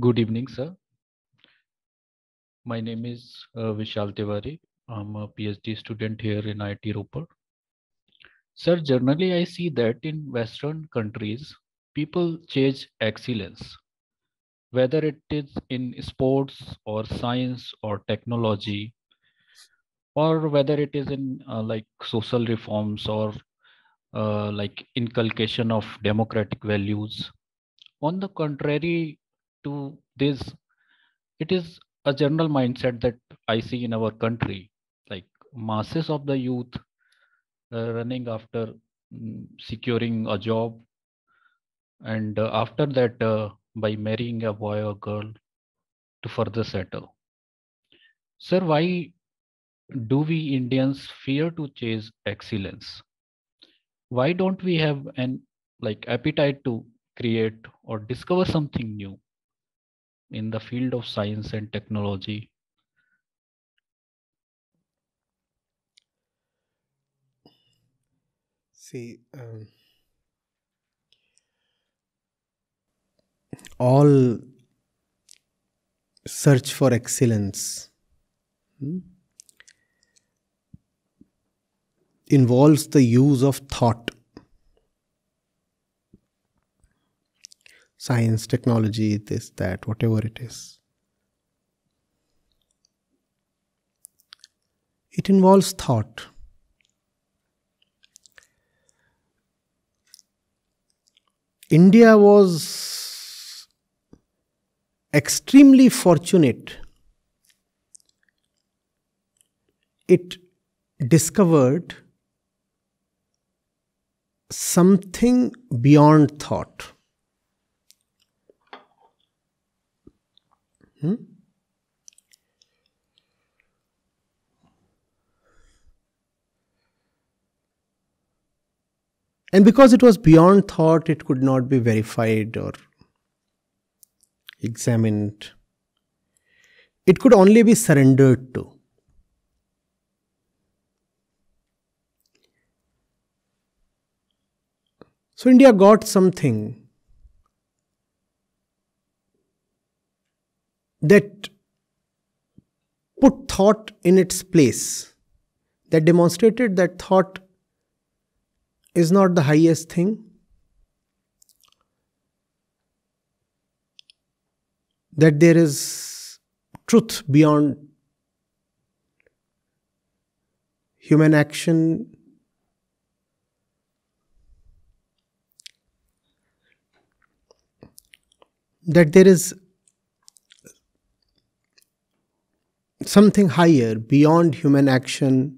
Good evening, sir. My name is Vishal Tiwari. I'm a PhD student here in IIT Ropar. Sir, generally I see that in Western countries, people chase excellence, whether it is in sports or science or technology, or whether it is in like social reforms or like inculcation of democratic values. On the contrary to this, it is a general mindset that I see in our country, like masses of the youth running after securing a job, and after that by marrying a boy or girl to further settle. Sir, why do we Indians fear to chase excellence? Why don't we have an appetite to create or discover something new in the field of science and technology? See, all search for excellence involves the use of thought. Science, technology, this, that, whatever it is. It involves thought. India was extremely fortunate. It discovered something beyond thought. And because it was beyond thought, it could not be verified or examined. It could only be surrendered to. So India got something that put thought in its place, that demonstrated that thought is not the highest thing, that there is truth beyond human action. That there is something higher beyond human action,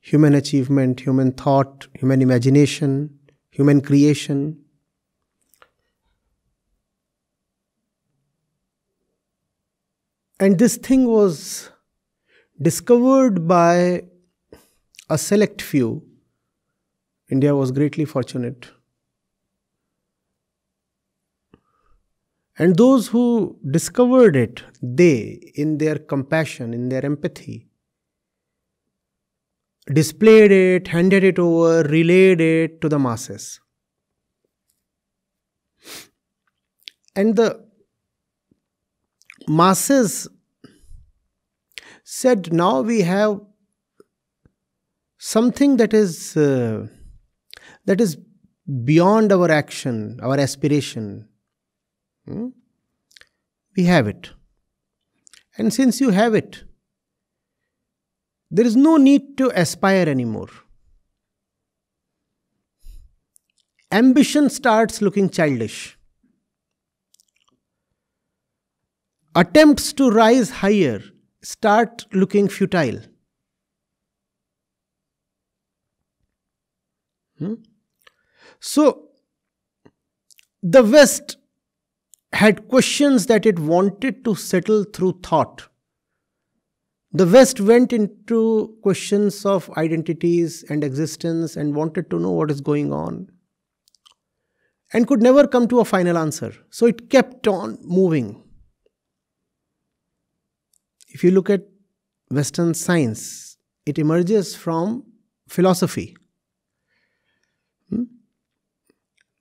human achievement, human thought, human imagination, human creation. And this thing was discovered by a select few. India was greatly fortunate. And those who discovered it, they, in their compassion, in their empathy, displayed it, handed it over, relayed it to the masses. And the masses said, now we have something that is beyond our action, our aspiration. We have it. And since you have it, there is no need to aspire anymore. Ambition starts looking childish. Attempts to rise higher start looking futile. So, the West had questions that it wanted to settle through thought. The West went into questions of identities and existence and wanted to know what is going on and could never come to a final answer. So it kept on moving. If you look at Western science, it emerges from philosophy.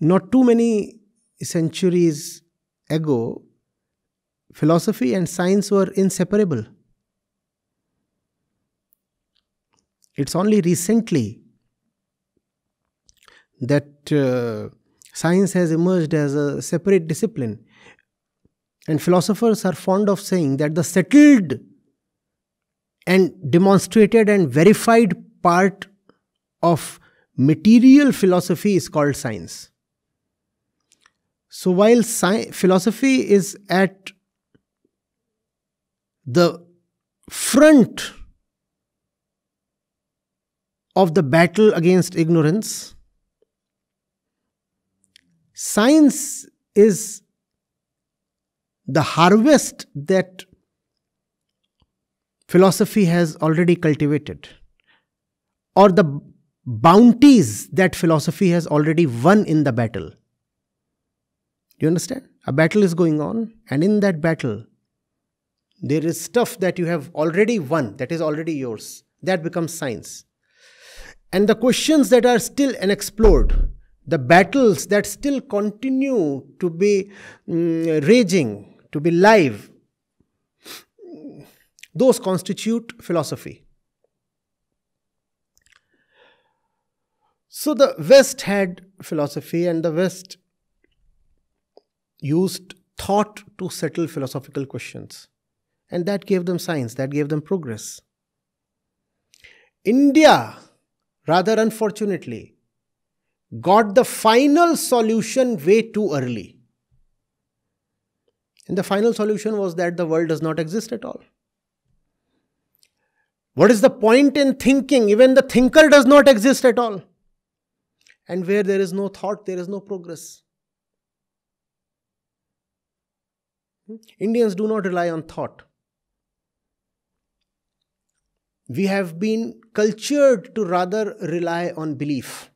Not too many centuries ago, philosophy and science were inseparable. It's only recently that science has emerged as a separate discipline. And philosophers are fond of saying that the settled and demonstrated and verified part of material philosophy is called science. So while philosophy is at the front of the battle against ignorance, science is the harvest that philosophy has already cultivated, or the bounties that philosophy has already won in the battle. Do you understand? A battle is going on, and in that battle, there is stuff that you have already won, that is already yours. That becomes science. And the questions that are still unexplored, the battles that still continue to be raging, to be live, those constitute philosophy. So the West had philosophy, and the West used thought to settle philosophical questions. And that gave them science, that gave them progress. India, rather unfortunately, got the final solution way too early. And the final solution was that the world does not exist at all. What is the point in thinking? Even the thinker does not exist at all. And where there is no thought, there is no progress. Indians do not rely on thought. We have been cultured to rather rely on belief.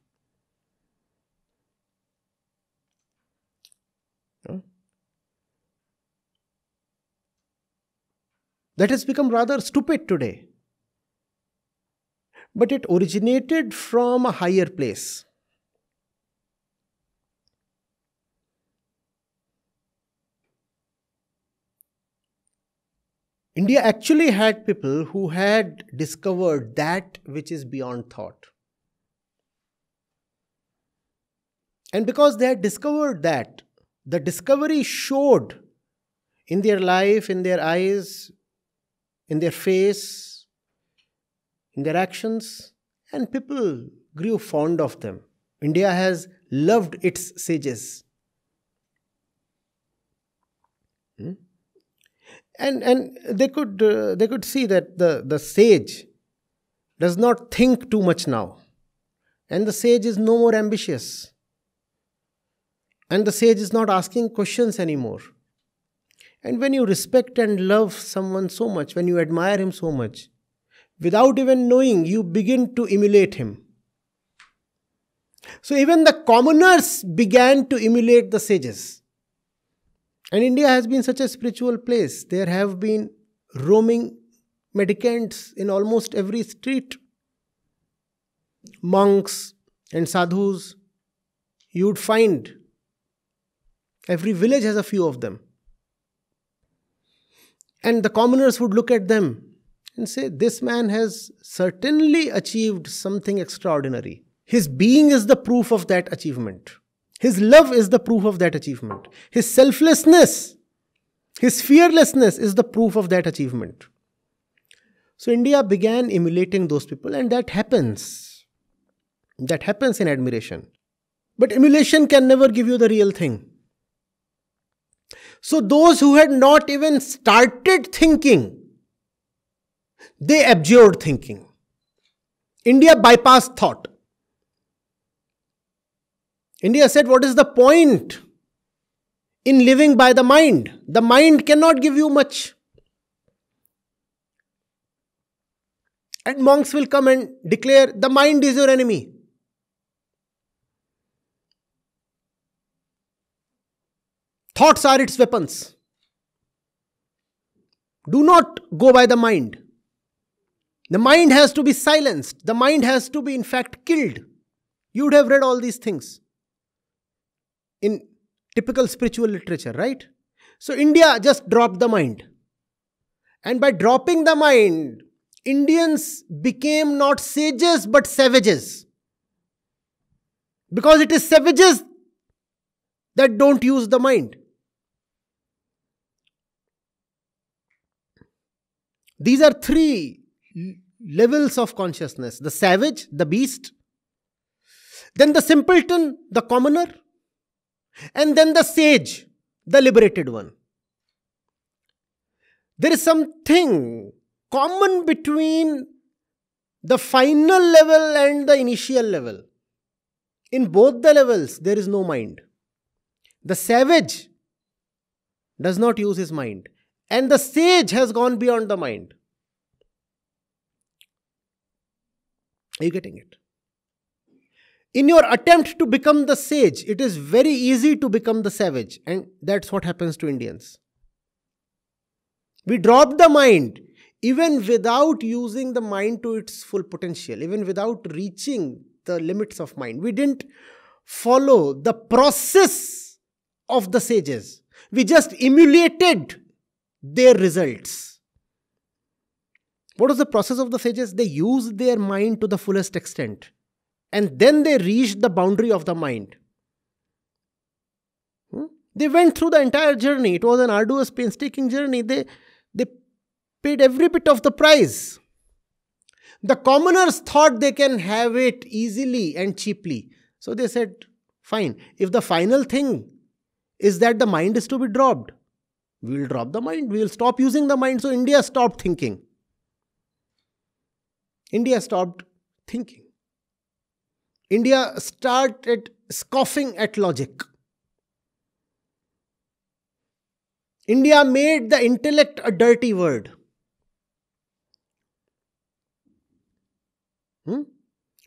That has become rather stupid today. But it originated from a higher place. India actually had people who had discovered that which is beyond thought. And because they had discovered that, the discovery showed in their life, in their eyes, in their face, in their actions, and people grew fond of them. India has loved its sages. And they could see that the sage does not think too much now. And the sage is no more ambitious. And the sage is not asking questions anymore. And when you respect and love someone so much, when you admire him so much, without even knowing, you begin to emulate him. So even the commoners began to emulate the sages. And India has been such a spiritual place. There have been roaming mendicants in almost every street. Monks and sadhus, you would find. Every village has a few of them. And the commoners would look at them and say, this man has certainly achieved something extraordinary. His being is the proof of that achievement. His love is the proof of that achievement. His selflessness, his fearlessness is the proof of that achievement. So India began emulating those people, and that happens. That happens in admiration. But emulation can never give you the real thing. So those who had not even started thinking, they abjured thinking. India bypassed thought. India said, what is the point in living by the mind? The mind cannot give you much. And monks will come and declare, the mind is your enemy. Thoughts are its weapons. Do not go by the mind. The mind has to be silenced. The mind has to be, in fact, killed. You would have read all these things in typical spiritual literature, right? So India just dropped the mind. And by dropping the mind, Indians became not sages but savages. Because it is savages that don't use the mind. These are three levels of consciousness. The savage, the beast. Then the simpleton, the commoner. And then the sage, the liberated one. There is something common between the final level and the initial level. In both the levels, there is no mind. The savage does not use his mind. And the sage has gone beyond the mind. Are you getting it? In your attempt to become the sage, it is very easy to become the savage. And that's what happens to Indians. We drop the mind even without using the mind to its full potential, even without reaching the limits of mind. We didn't follow the process of the sages. We just emulated their results. What was the process of the sages? They used their mind to the fullest extent. And then they reached the boundary of the mind. They went through the entire journey. It was an arduous, painstaking journey. They paid every bit of the price. The commoners thought they can have it easily and cheaply. So they said, fine, if the final thing is that the mind is to be dropped, we will drop the mind. We will stop using the mind. So India stopped thinking. India stopped thinking. India started scoffing at logic. India made the intellect a dirty word.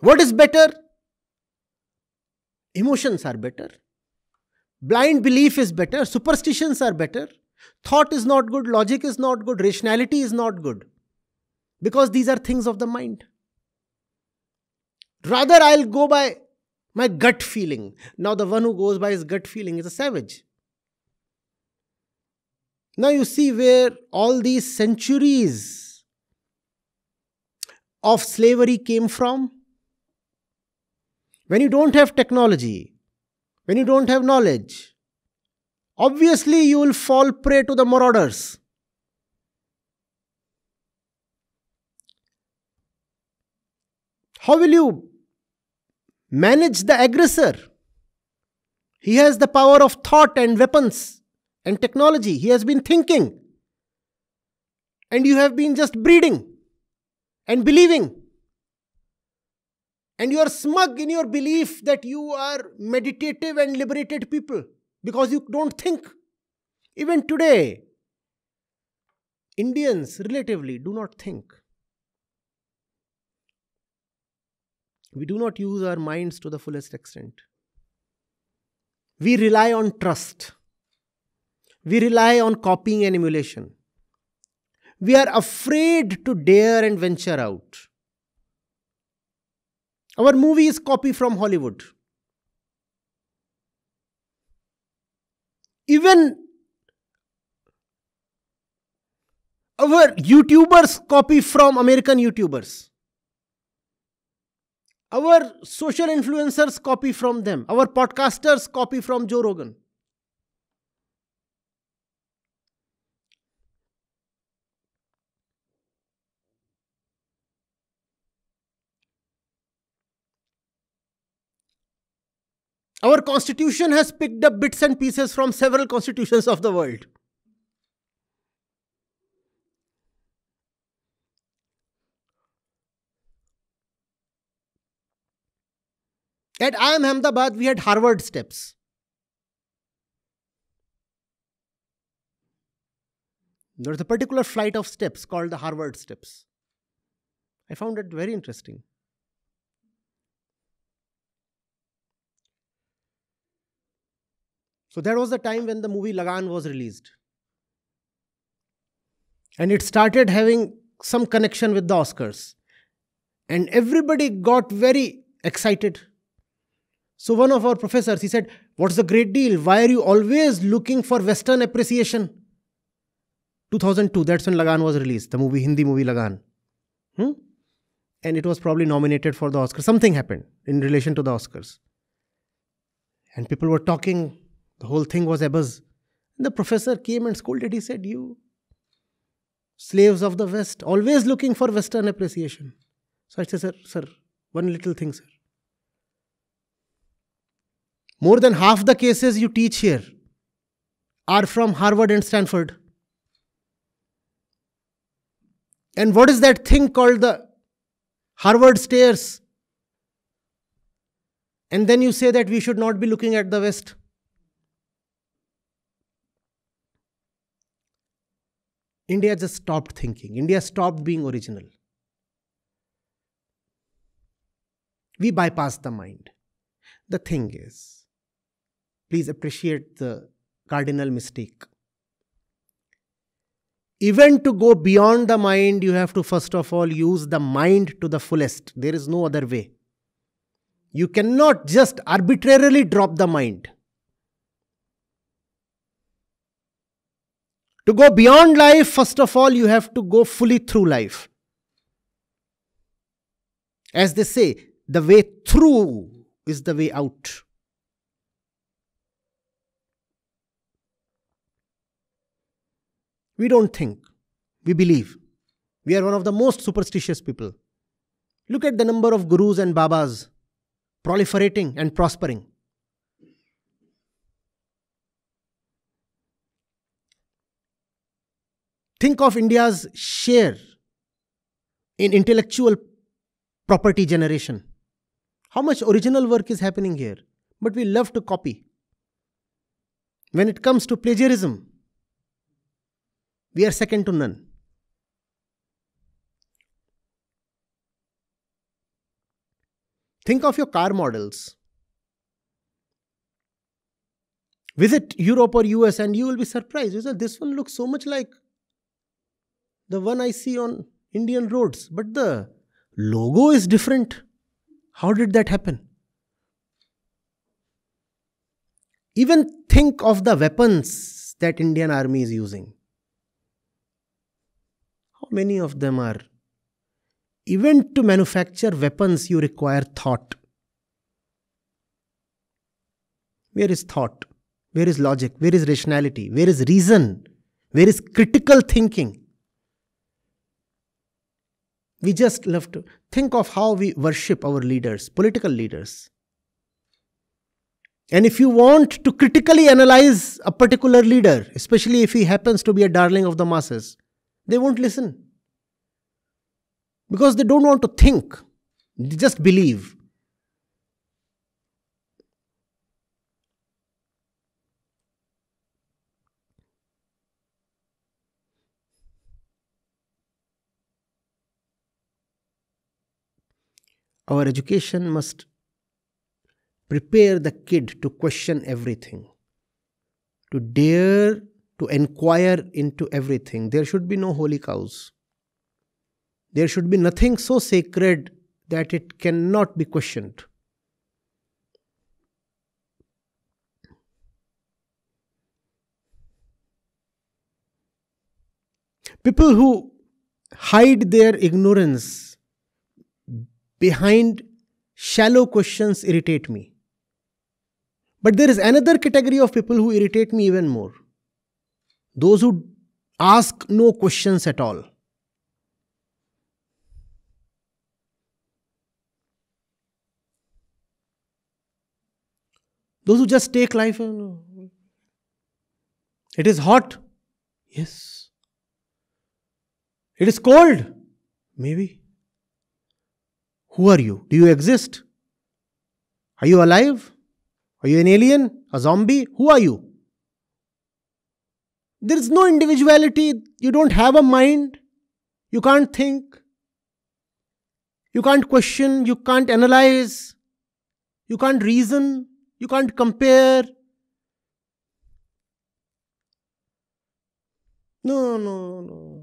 What is better? Emotions are better. Blind belief is better. Superstitions are better. Thought is not good. Logic is not good. Rationality is not good. Because these are things of the mind. Rather, I'll go by my gut feeling. Now, the one who goes by his gut feeling is a savage. Now you see where all these centuries of slavery came from. When you don't have technology, when you don't have knowledge, obviously you will fall prey to the marauders. How will you manage the aggressor? He has the power of thought and weapons. And technology, he has been thinking. And you have been just breeding and believing. And you are smug in your belief that you are meditative and liberated people because you don't think. Even today, Indians relatively do not think. We do not use our minds to the fullest extent. We rely on trust. We rely on copying and emulation. We are afraid to dare and venture out. Our movie is copy from Hollywood. Even our YouTubers copy from American YouTubers. Our social influencers copy from them. Our podcasters copy from Joe Rogan. Our constitution has picked up bits and pieces from several constitutions of the world. At IIM Ahmedabad, we had Harvard steps. There was a particular flight of steps called the Harvard steps. I found it very interesting. So that was the time when the movie Lagaan was released. And it started having some connection with the Oscars. And everybody got very excited. So one of our professors, he said, what's the great deal? Why are you always looking for Western appreciation? 2002, that's when Lagaan was released, the movie, Hindi movie Lagaan. And it was probably nominated for the Oscars. Something happened in relation to the Oscars. And people were talking. The whole thing was a buzz. And the professor came and scolded. He said, you slaves of the West, always looking for Western appreciation. So I said, sir, one little thing, sir. More than half the cases you teach here are from Harvard and Stanford. And what is that thing called the Harvard stairs? And then you say that we should not be looking at the West. India just stopped thinking. India stopped being original. We bypassed the mind. The thing is, please appreciate the cardinal mistake. Even to go beyond the mind, you have to first of all use the mind to the fullest. There is no other way. You cannot just arbitrarily drop the mind. To go beyond life, first of all, you have to go fully through life. As they say, the way through is the way out. We don't think, we believe. We are one of the most superstitious people. Look at the number of gurus and babas proliferating and prospering. Think of India's share in intellectual property generation. How much original work is happening here? But we love to copy. When it comes to plagiarism, we are second to none. Think of your car models. Visit Europe or US and you will be surprised. You say, this one looks so much like the one I see on Indian roads, but the logo is different. How did that happen? Even think of the weapons that Indian army is using. How many of them are? Even to manufacture weapons, you require thought. Where is thought? Where is logic? Where is rationality? Where is reason? Where is critical thinking? We just love to think of how we worship our leaders, political leaders. And if you want to critically analyze a particular leader, especially if he happens to be a darling of the masses, they won't listen. Because they don't want to think, they just believe. Our education must prepare the kid to question everything, to dare to inquire into everything. There should be no holy cows. There should be nothing so sacred that it cannot be questioned. People who hide their ignorance behind shallow questions irritate me. But there is another category of people who irritate me even more. Those who ask no questions at all. Those who just take life. It is hot? Yes. It is cold? Maybe. Who are you? Do you exist? Are you alive? Are you an alien? A zombie? Who are you? There is no individuality. You don't have a mind. You can't think. You can't question. You can't analyze. You can't reason. You can't compare. No.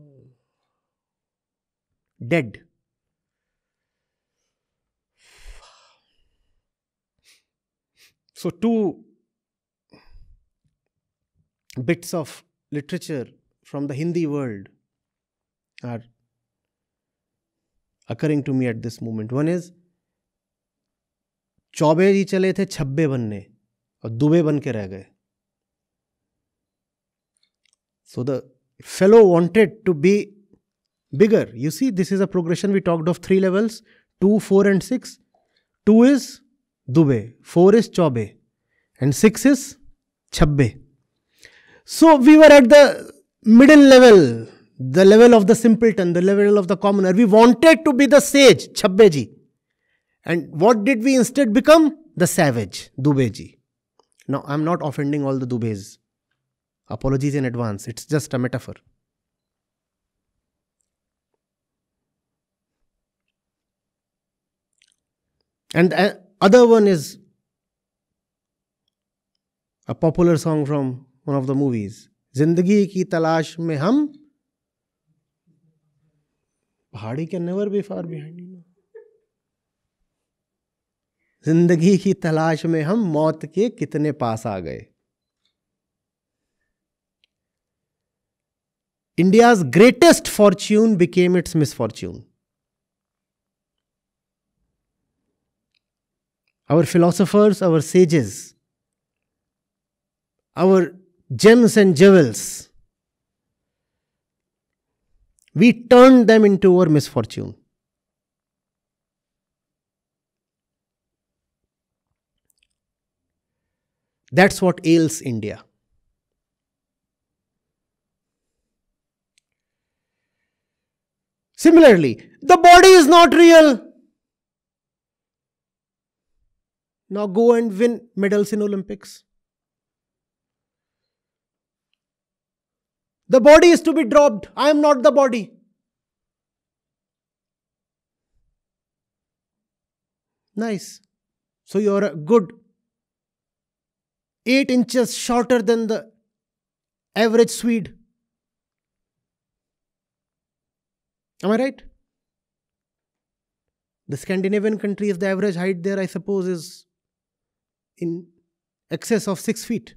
Dead. So two bits of literature from the Hindi world are occurring to me at this moment. One is Chaube ji chale the Chabbe banne aur Dube ban ke reh gaye. So the fellow wanted to be bigger. You see, this is a progression. We talked of 3 levels, 2, 4 and 6. 2 is Dube, 4 is Chaube and 6 is Chabbe. So we were at the middle level, the level of the simpleton, the level of the commoner. We wanted to be the sage, Chabbe ji. And what did we instead become? The savage, Dube ji. Now, I'm not offending all the Dubes. Apologies in advance. It's just a metaphor. And the other one is a popular song from one of the movies. Zindagi ki talash mein hum Pahadi can never be far behind you. Zindagi ki talash mein hum maut ke kitne paas aa gaye. India's greatest fortune became its misfortune. Our philosophers, our sages, our gems and jewels, we turned them into our misfortune. That's what ails India. Similarly, the body is not real. Now go and win medals in Olympics. The body is to be dropped. I am not the body. Nice. So you are a good 8 inches shorter than the average Swede. Am I right? The Scandinavian countries, the average height there, I suppose, is in excess of 6 feet.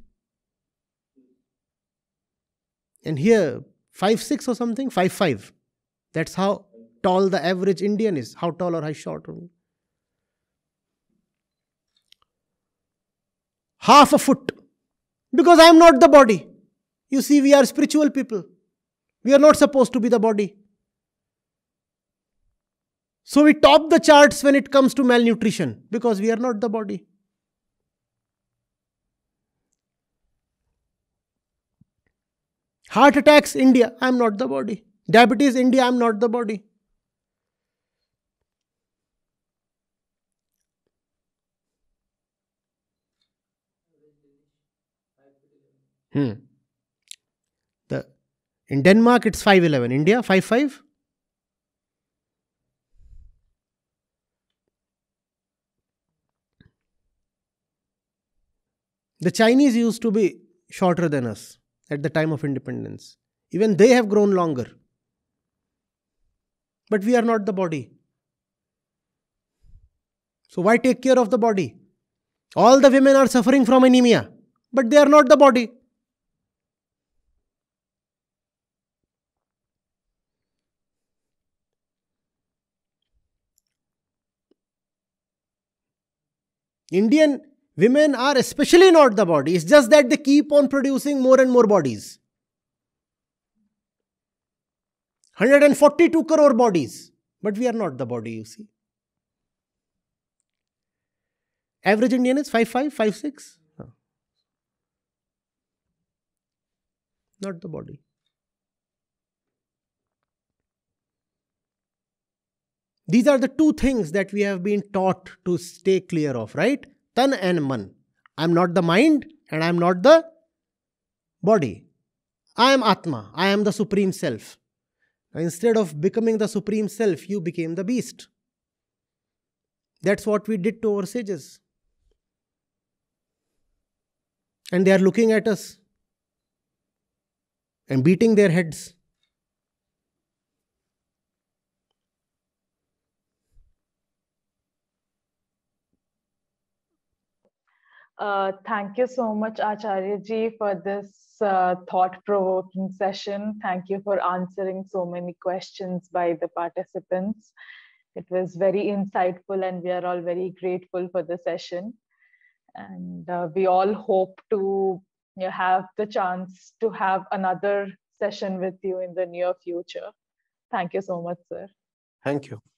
And here, 5'6" or something, 5'5". That's how tall the average Indian is. How tall or how short? Half a foot. Because I am not the body. You see, we are spiritual people. We are not supposed to be the body. So we top the charts when it comes to malnutrition. Because we are not the body. Heart attacks, India, I am not the body. Diabetes, India, I am not the body. In Denmark, it's 5'11". India, 5'5". The Chinese used to be shorter than us at the time of independence. Even they have grown longer. But we are not the body. So why take care of the body? All the women are suffering from anemia, but they are not the body. Indian women are especially not the body. It's just that they keep on producing more and more bodies. 142 crore bodies. But we are not the body, you see. Average Indian is 5'5", 5'6". No. Not the body. These are the two things that we have been taught to stay clear of, right? Tan and man. I am not the mind and I am not the body. I am Atma. I am the Supreme Self. Now, instead of becoming the Supreme Self, you became the beast. That's what we did to our sages. And they are looking at us and beating their heads. Thank you so much, Acharya ji, for this thought-provoking session. Thank you for answering so many questions by the participants. It was very insightful, and we are all very grateful for the session. And we all hope to have the chance to have another session with you in the near future. Thank you so much, sir. Thank you.